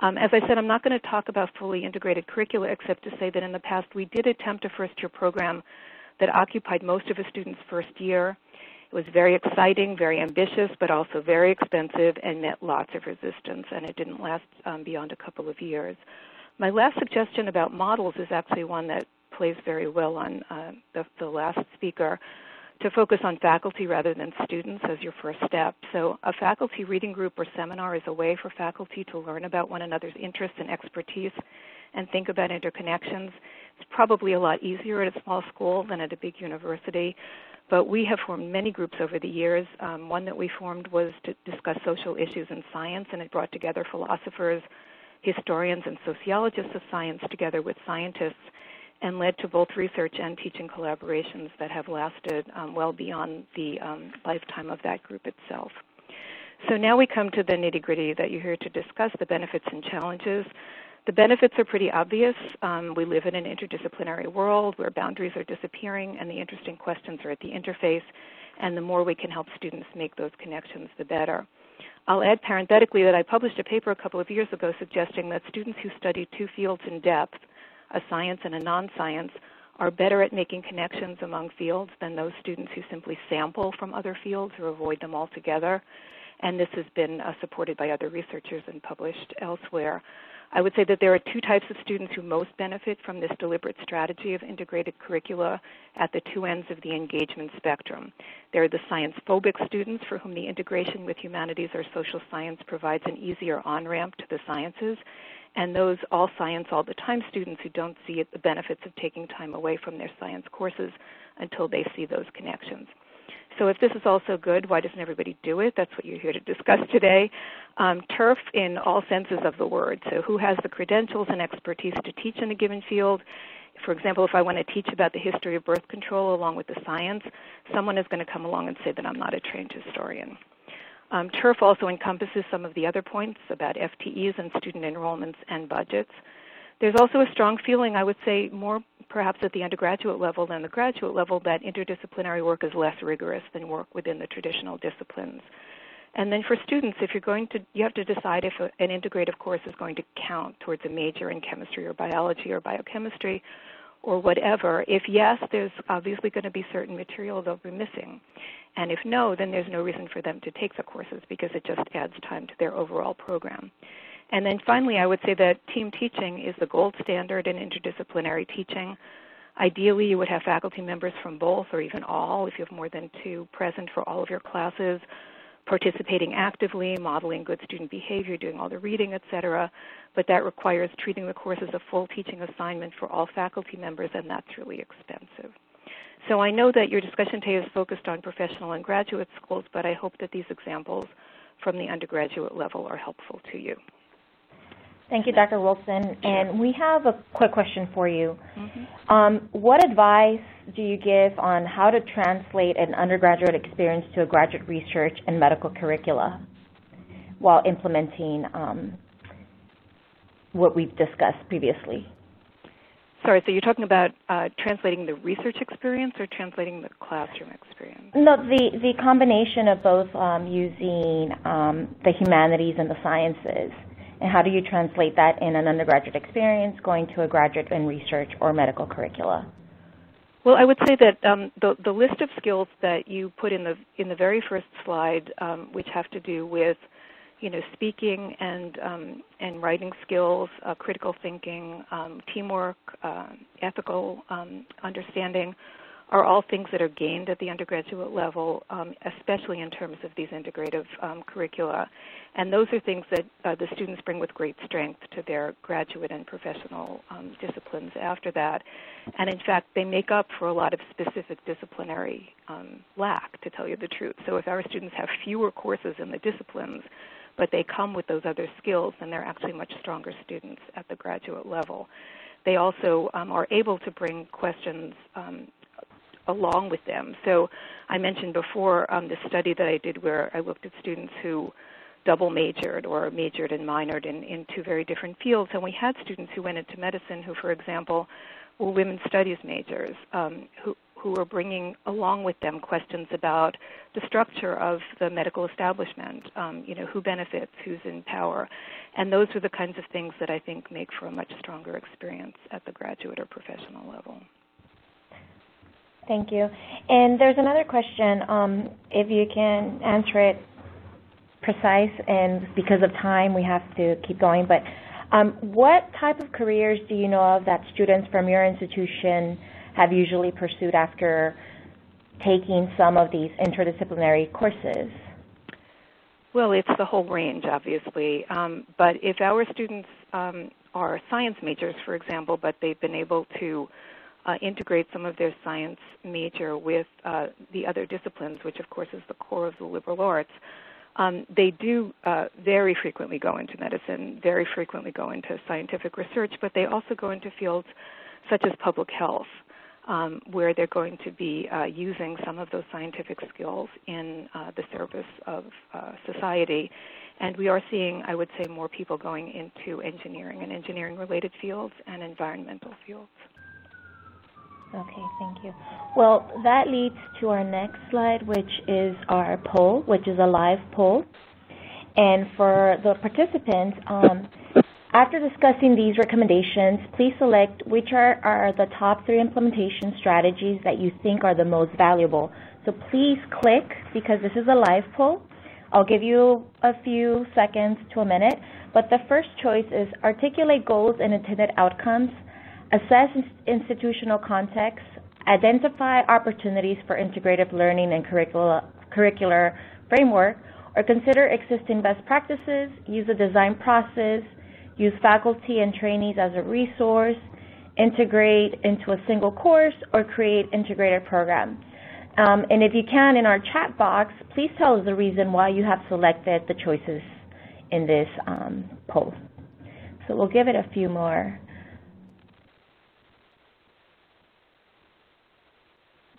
Um, as I said, I'm not going to talk about fully integrated curricula except to say that in the past we did attempt a first-year program that occupied most of a student's first year. It was very exciting, very ambitious, but also very expensive and met lots of resistance, and it didn't last um, beyond a couple of years. My last suggestion about models is actually one that plays very well on uh, the, the last speaker, to focus on faculty rather than students as your first step. So a faculty reading group or seminar is a way for faculty to learn about one another's interests and expertise and think about interconnections. It's probably a lot easier at a small school than at a big university, but we have formed many groups over the years. Um, one that we formed was to discuss social issues in science, and it brought together philosophers, historians and sociologists of science together with scientists, and led to both research and teaching collaborations that have lasted um, well beyond the um, lifetime of that group itself. So now we come to the nitty-gritty that you're here to discuss, the benefits and challenges. The benefits are pretty obvious. Um, we live in an interdisciplinary world where boundaries are disappearing and the interesting questions are at the interface, and the more we can help students make those connections, the better. I'll add parenthetically that I published a paper a couple of years ago suggesting that students who study two fields in depth, a science and a non-science, are better at making connections among fields than those students who simply sample from other fields or avoid them altogether. And this has been uh, supported by other researchers and published elsewhere. I would say that there are two types of students who most benefit from this deliberate strategy of integrated curricula at the two ends of the engagement spectrum. There are the science-phobic students for whom the integration with humanities or social science provides an easier on-ramp to the sciences, and those all-science, all-the-time students who don't see the benefits of taking time away from their science courses until they see those connections. So if this is all so good, why doesn't everybody do it? That's what you're here to discuss today. Um, TURF in all senses of the word. So who has the credentials and expertise to teach in a given field? For example, if I want to teach about the history of birth control along with the science, someone is going to come along and say that I'm not a trained historian. Um, TURF also encompasses some of the other points about F T Es and student enrollments and budgets. There's also a strong feeling, I would say, more perhaps at the undergraduate level than the graduate level, that interdisciplinary work is less rigorous than work within the traditional disciplines. And then for students, if you're going to, you have to decide if a, an integrative course is going to count towards a major in chemistry or biology or biochemistry or whatever. If yes, there's obviously going to be certain material they'll be missing. And if no, then there's no reason for them to take the courses because it just adds time to their overall program. And then finally, I would say that team teaching is the gold standard in interdisciplinary teaching. Ideally, you would have faculty members from both or even all, if you have more than two, present for all of your classes, participating actively, modeling good student behavior, doing all the reading, et cetera. But that requires treating the course as a full teaching assignment for all faculty members, and that's really expensive. So I know that your discussion today is focused on professional and graduate schools, but I hope that these examples from the undergraduate level are helpful to you. Thank you, Doctor Wolfson. And we have a quick question for you. Mm-hmm. Um, what advice do you give on how to translate an undergraduate experience to a graduate research and medical curricula while implementing um, what we've discussed previously? Sorry, so you're talking about uh, translating the research experience or translating the classroom experience? No, the, the combination of both, um, using um, the humanities and the sciences. And how do you translate that in an undergraduate experience going to a graduate and research or medical curricula? Well, I would say that um, the, the list of skills that you put in the in the very first slide, um, which have to do with, you know, speaking and um, and writing skills, uh, critical thinking, um, teamwork, uh, ethical um, understanding, are all things that are gained at the undergraduate level, um, especially in terms of these integrative um, curricula. And those are things that uh, the students bring with great strength to their graduate and professional um, disciplines after that. And in fact, they make up for a lot of specific disciplinary um, lack, to tell you the truth. So if our students have fewer courses in the disciplines, but they come with those other skills, then they're actually much stronger students at the graduate level. They also um, are able to bring questions um, along with them. So I mentioned before um, the study that I did where I looked at students who double majored or majored and minored in, in two very different fields. And we had students who went into medicine who, for example, were women's studies majors, um, who, who were bringing along with them questions about the structure of the medical establishment, um, you know, who benefits, who's in power. And those are the kinds of things that I think make for a much stronger experience at the graduate or professional level. Thank you. And there's another question, um, if you can answer it precise, and because of time we have to keep going, but um, what type of careers do you know of that students from your institution have usually pursued after taking some of these interdisciplinary courses? Well, it's the whole range, obviously, um, but if our students um, are science majors, for example, but they've been able to Uh, integrate some of their science major with uh, the other disciplines, which of course is the core of the liberal arts, Um, they do uh, very frequently go into medicine, very frequently go into scientific research, but they also go into fields such as public health, um, where they're going to be uh, using some of those scientific skills in uh, the service of uh, society. And we are seeing, I would say, more people going into engineering and engineering-related fields and environmental fields. Okay, thank you. Well, that leads to our next slide, which is our poll, which is a live poll. And for the participants, um, after discussing these recommendations, please select which are, are the top three implementation strategies that you think are the most valuable. So please click, because this is a live poll. I'll give you a few seconds to a minute, but the first choice is articulate goals and intended outcomes, assess institutional context, identify opportunities for integrative learning and curricula, curricular framework, or consider existing best practices, use a design process, use faculty and trainees as a resource, integrate into a single course, or create integrated programs. Um, and if you can, in our chat box, please tell us the reason why you have selected the choices in this um, poll. So we'll give it a few more.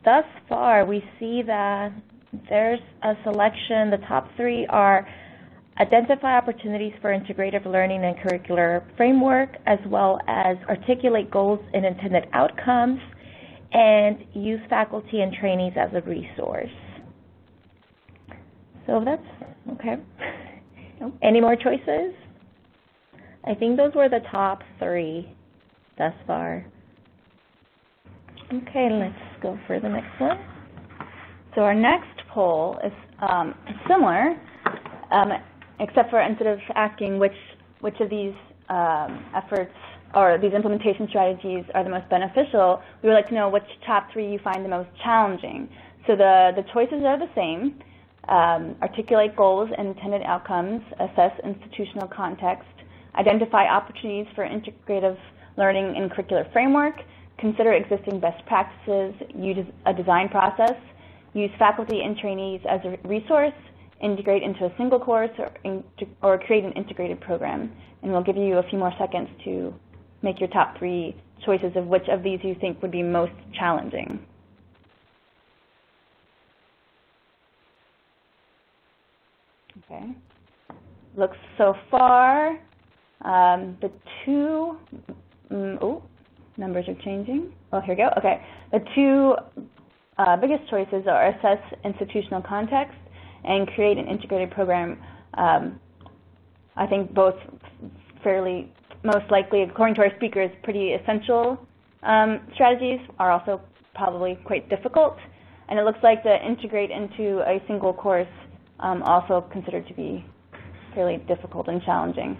Thus far, we see that there's a selection. The top three are identify opportunities for integrative learning and curricular framework, as well as articulate goals and intended outcomes, and use faculty and trainees as a resource. So that's okay. Nope. Any more choices? I think those were the top three thus far. Okay, let's go for the next one. So our next poll is um, similar, um, except for instead of asking which which of these um, efforts or these implementation strategies are the most beneficial, we would like to know which top three you find the most challenging. So the, the choices are the same. Um, articulate goals and intended outcomes, assess institutional context, identify opportunities for integrative learning and curricular framework, consider existing best practices, use a design process, use faculty and trainees as a resource, integrate into a single course, or, or create an integrated program. And we'll give you a few more seconds to make your top three choices of which of these you think would be most challenging. Okay. Looks so far, um, the two, mm, oh. Numbers are changing. Oh, here we go. Okay. The two uh, biggest choices are assess institutional context and create an integrated program. Um, I think both fairly, most likely, according to our speakers, pretty essential um, strategies are also probably quite difficult. And it looks like the integrate into a single course um, also considered to be fairly difficult and challenging.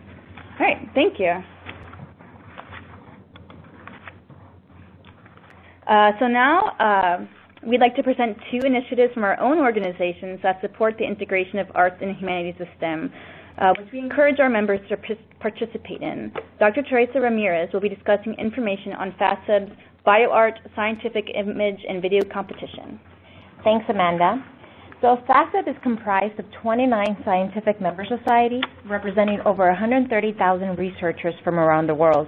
All right. Thank you. Uh, so now uh, we'd like to present two initiatives from our own organizations that support the integration of arts and humanities with STEM, uh, which we encourage our members to participate in. Doctor Teresa Ramirez will be discussing information on FASEB's BioArt Scientific Image and Video Competition. Thanks, Amanda. So FASEB is comprised of twenty-nine scientific member societies representing over one hundred thirty thousand researchers from around the world.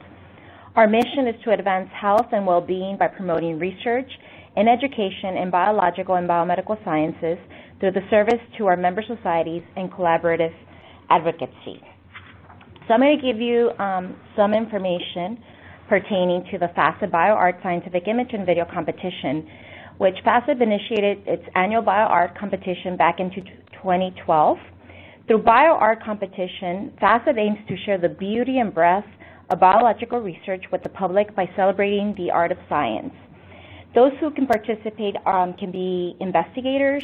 Our mission is to advance health and well-being by promoting research and education in biological and biomedical sciences through the service to our member societies and collaborative advocacy. So I'm going to give you um, some information pertaining to the FASEB BioArt Scientific Image and Video Competition, which FASEB initiated its annual BioArt competition back in twenty twelve. Through BioArt competition, FASEB aims to share the beauty and breadth of biological research with the public by celebrating the art of science. Those who can participate um, can be investigators,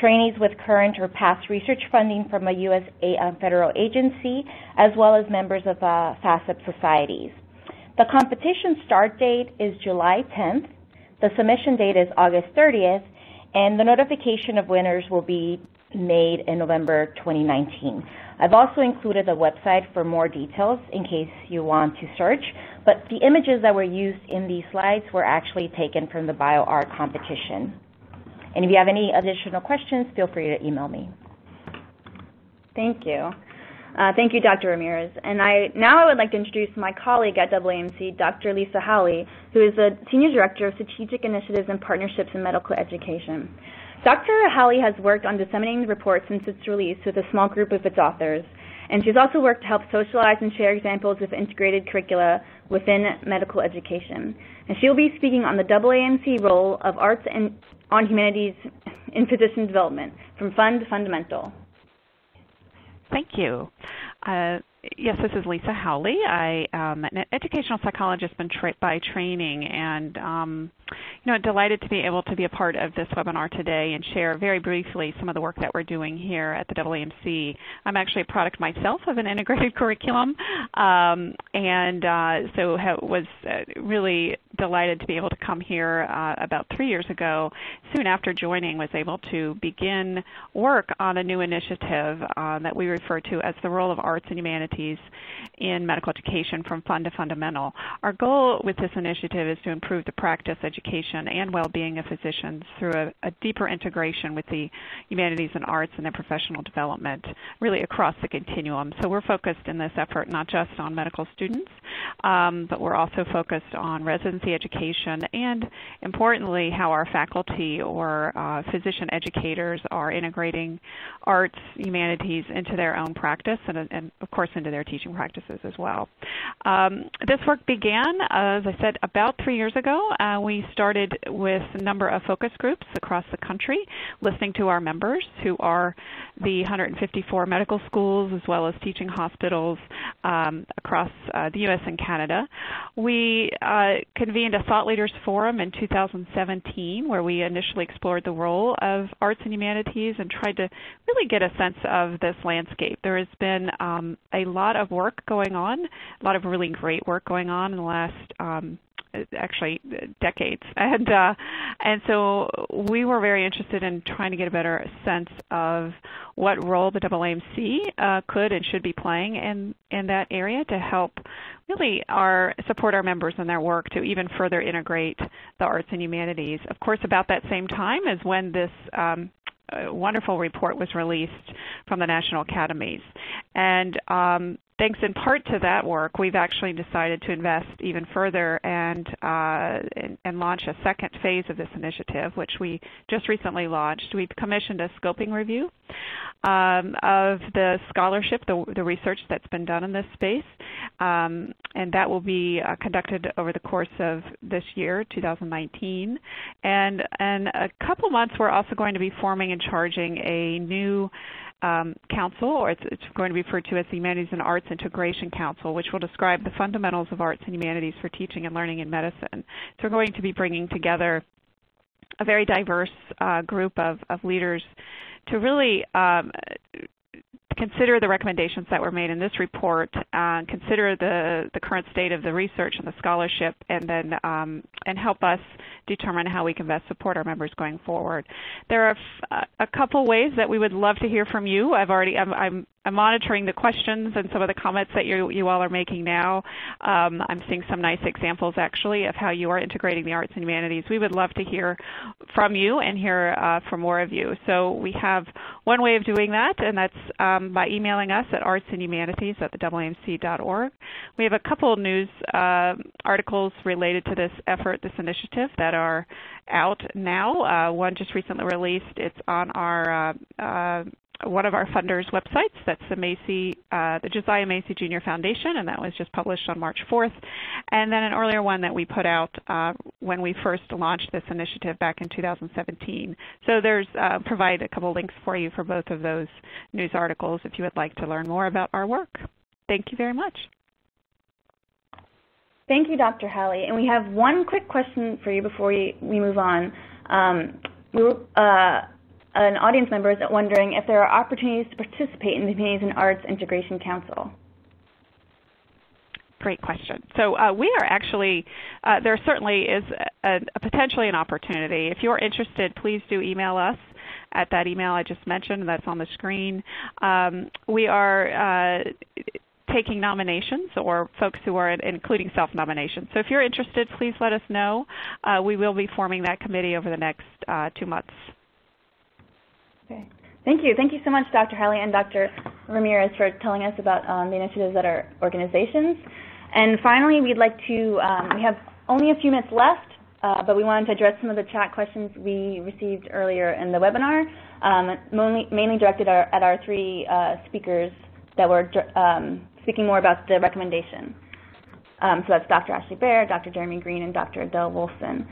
trainees with current or past research funding from a U S uh, federal agency, as well as members of uh, FASEB societies. The competition start date is July tenth, the submission date is August thirtieth, and the notification of winners will be made in November twenty nineteen. I've also included a website for more details in case you want to search, but the images that were used in these slides were actually taken from the BioArt competition. And if you have any additional questions, feel free to email me. Thank you. Uh, thank you, Doctor Ramirez. And I, now I would like to introduce my colleague at double A M C, Doctor Lisa Howley, who is the Senior Director of Strategic Initiatives and Partnerships in Medical Education. Doctor Howley has worked on disseminating the report since its release with a small group of its authors, and she's also worked to help socialize and share examples of integrated curricula within medical education. And she will be speaking on the double A M C role of arts and on humanities in physician development, from fund to fundamental. Thank you. Uh, yes, this is Lisa Howley. I am an educational psychologist by training, and um, you know, delighted to be able to be a part of this webinar today and share very briefly some of the work that we're doing here at the double A M C. I'm actually a product myself of an integrated curriculum, um, and uh, so was really delighted to be able to come here uh, about three years ago. Soon after joining, was able to begin work on a new initiative uh, that we refer to as the role of arts and humanities in medical education from fund to fundamental. Our goal with this initiative is to improve the practice, education, and well-being of physicians through a, a deeper integration with the humanities and arts and their professional development, really across the continuum. So we're focused in this effort not just on medical students, um, but we're also focused on residency education, and importantly, how our faculty or uh, physician educators are integrating arts, humanities into their own practice and, and of course, into their teaching practices as well. Um, this work began, as I said, about three years ago. Uh, we started with a number of focus groups across the country, listening to our members, who are the one hundred fifty-four medical schools as well as teaching hospitals um, across uh, the U S and Canada. We uh, convened a Thought Leaders Forum in two thousand seventeen, where we initially explored the role of arts and humanities and tried to really get a sense of this landscape. There has been um, a lot of work going on, a lot of really great work going on in the last um, actually decades, and uh, and so we were very interested in trying to get a better sense of what role the double A M C uh, could and should be playing in in that area to help really our support our members in their work to even further integrate the arts and humanities. Of course, about that same time is when this um, wonderful report was released from the National Academies, and um, thanks in part to that work, we've actually decided to invest even further and, uh, and, and launch a second phase of this initiative, which we just recently launched. We've commissioned a scoping review um, of the scholarship, the, the research that's been done in this space, um, and that will be uh, conducted over the course of this year, two thousand nineteen. And in a couple months, we're also going to be forming and charging a new Um, council, or it's, it's going to be referred to as the Humanities and Arts Integration Council, which will describe the fundamentals of arts and humanities for teaching and learning in medicine. So we're going to be bringing together a very diverse uh, group of, of leaders to really um, consider the recommendations that were made in this report, uh, consider the, the current state of the research and the scholarship, and then um, and help us determine how we can best support our members going forward. There are f a couple ways that we would love to hear from you. I've already, I'm, I'm I'm monitoring the questions and some of the comments that you, you all are making now. Um, I'm seeing some nice examples, actually, of how you are integrating the arts and humanities. We would love to hear from you and hear uh, from more of you. So we have one way of doing that, and that's um, by emailing us at arts and humanities at the double A M C dot org. We have a couple news uh, articles related to this effort, this initiative, that are out now. Uh, one just recently released. It's on our uh, uh, one of our funders' websites. That's the Macy, uh, the Josiah Macy Junior Foundation, and that was just published on March fourth. And then an earlier one that we put out uh, when we first launched this initiative back in two thousand seventeen. So there's uh, provide a couple links for you for both of those news articles if you would like to learn more about our work. Thank you very much. Thank you, Doctor Howley. And we have one quick question for you before we, we move on. Um, we were, uh, an audience member is wondering if there are opportunities to participate in the Humanities and Arts Integration Council. Great question. So uh, we are actually, uh, there certainly is a, a potentially an opportunity. If you're interested, please do email us at that email I just mentioned, that's on the screen. Um, we are uh, taking nominations, or folks who are including self-nominations. So if you're interested, please let us know. Uh, we will be forming that committee over the next uh, two months. Okay. Thank you. Thank you so much, Doctor Howley and Doctor Ramirez for telling us about um, the initiatives at our organizations. And finally, we'd like to, um, we have only a few minutes left, uh, but we wanted to address some of the chat questions we received earlier in the webinar, um, mainly, mainly directed our, at our three uh, speakers that were um, speaking more about the recommendation. Um, so that's Doctor Ashley Bear, Doctor Jeremy Green, and Doctor Adele Wolfson.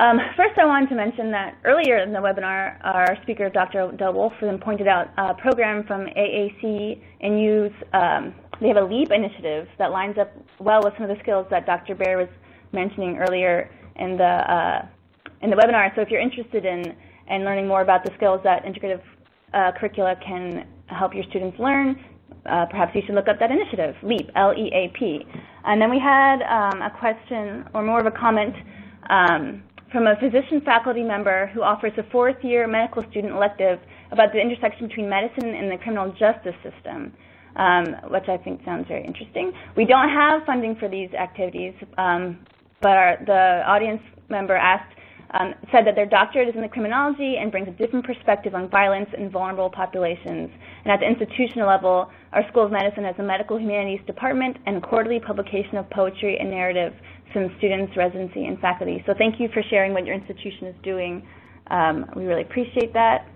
Um, first, I wanted to mention that earlier in the webinar, our speaker, Doctor Adele Wolfson, pointed out a program from A A C and U's, um, they have a LEAP initiative that lines up well with some of the skills that Doctor Bear was mentioning earlier in the, uh, in the webinar. So if you're interested in, in learning more about the skills that integrative uh, curricula can help your students learn, uh, perhaps you should look up that initiative, LEAP, L E A P. And then we had um, a question, or more of a comment, um, from a physician faculty member who offers a fourth year medical student elective about the intersection between medicine and the criminal justice system, um, which I think sounds very interesting. We don't have funding for these activities, um, but our, the audience member asked, um, said that their doctorate is in the criminology and brings a different perspective on violence and vulnerable populations. And at the institutional level, our School of Medicine has a medical humanities department and quarterly publication of poetry and narrative from students, residency, and faculty. So thank you for sharing what your institution is doing. Um, we really appreciate that.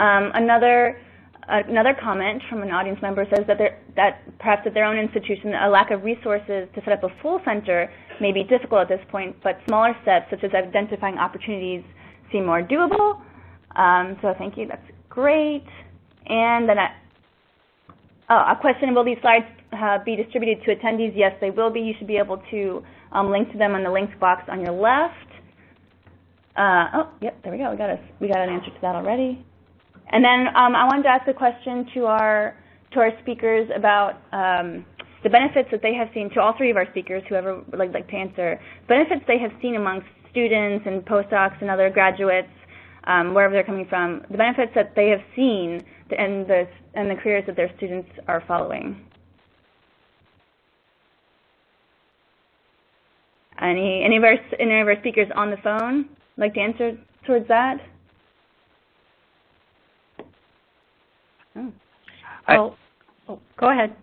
Um, another another comment from an audience member says that that perhaps at their own institution, a lack of resources to set up a full center may be difficult at this point, but smaller steps such as identifying opportunities seem more doable. Um, so thank you. That's great. And then I, oh, a question: will these slides uh, be distributed to attendees? Yes, they will be. You should be able to um, link to them on the links box on your left. Uh, oh, yep, there we go. We got a we got an answer to that already. And then um, I wanted to ask a question to our to our speakers about um, the benefits that they have seen. To all three of our speakers, whoever would like, like to answer, benefits they have seen amongst students and postdocs and other graduates, um, wherever they're coming from, the benefits that they have seen and the and the careers that their students are following. Any any of our any of our speakers on the phone like to answer towards that? Oh, I, oh, oh go ahead.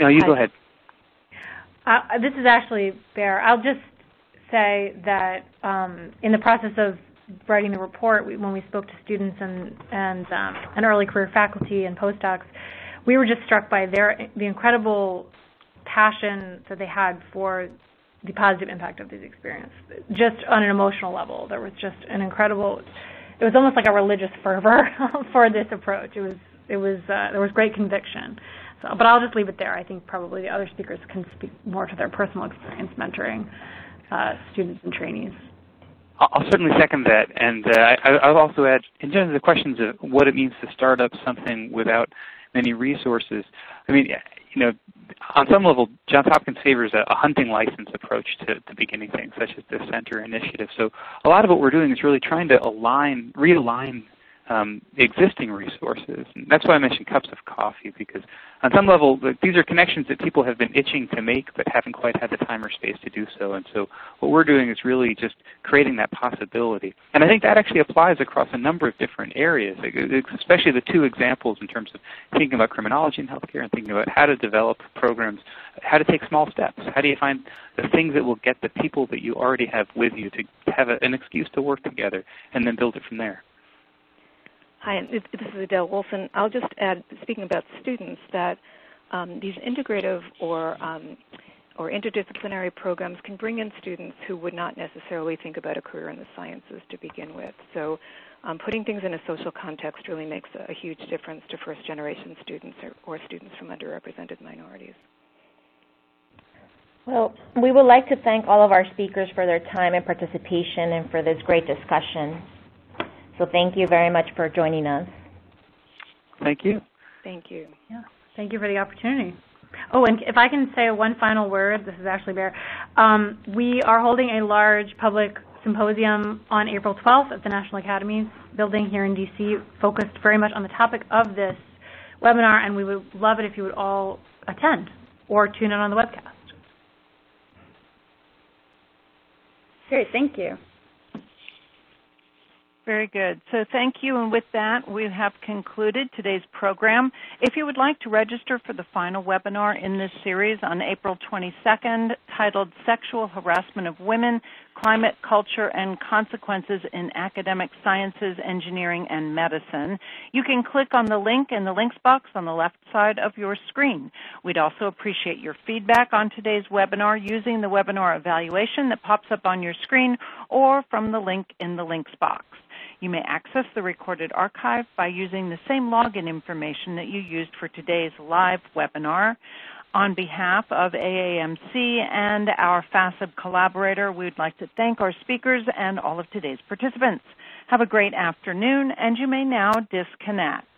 No, you Hi. go ahead. Uh, this is Ashley Bear. I'll just say that um, in the process of writing the report, we, when we spoke to students and and, um, and early career faculty and postdocs, we were just struck by their the incredible passion that they had for the positive impact of these experiences. Just on an emotional level, there was just an incredible. It was almost like a religious fervor for this approach. It was it was uh, there was great conviction. So, but I'll just leave it there. I think probably the other speakers can speak more to their personal experience mentoring uh, students and trainees. I'll certainly second that, and uh, I, I'll also add, in terms of the questions of what it means to start up something without many resources, I mean, you know, on some level, Johns Hopkins favors a, a hunting license approach to, to beginning things, such as the center initiative. So a lot of what we're doing is really trying to align, realign um, existing resources. And that's why I mentioned cups of coffee, because on some level, these are connections that people have been itching to make but haven't quite had the time or space to do so. And so what we're doing is really just creating that possibility. And I think that actually applies across a number of different areas, especially the two examples in terms of thinking about criminology and healthcare and thinking about how to develop programs, how to take small steps. How do you find the things that will get the people that you already have with you to have a, an excuse to work together and then build it from there? Hi, this is Adele Wolfson. I'll just add, speaking about students, that um, these integrative or um, or interdisciplinary programs can bring in students who would not necessarily think about a career in the sciences to begin with. So um, putting things in a social context really makes a, a huge difference to first-generation students or, or students from underrepresented minorities. Well, we would like to thank all of our speakers for their time and participation and for this great discussion. So thank you very much for joining us. Thank you. Thank you. Yeah. Thank you for the opportunity. Oh, and if I can say one final word, this is Ashley Bear. Um, we are holding a large public symposium on April twelfth at the National Academies building here in D C, focused very much on the topic of this webinar, and we would love it if you would all attend or tune in on the webcast. Great. Thank you. Very good. So thank you. And with that, we have concluded today's program. If you would like to register for the final webinar in this series on April twenty-second, titled Sexual Harassment of Women, Climate, Culture, and Consequences in Academic Sciences, Engineering, and Medicine, you can click on the link in the links box on the left side of your screen. We'd also appreciate your feedback on today's webinar using the webinar evaluation that pops up on your screen or from the link in the links box. You may access the recorded archive by using the same login information that you used for today's live webinar. On behalf of A A M C and our FASEB collaborator, we would like to thank our speakers and all of today's participants. Have a great afternoon, and you may now disconnect.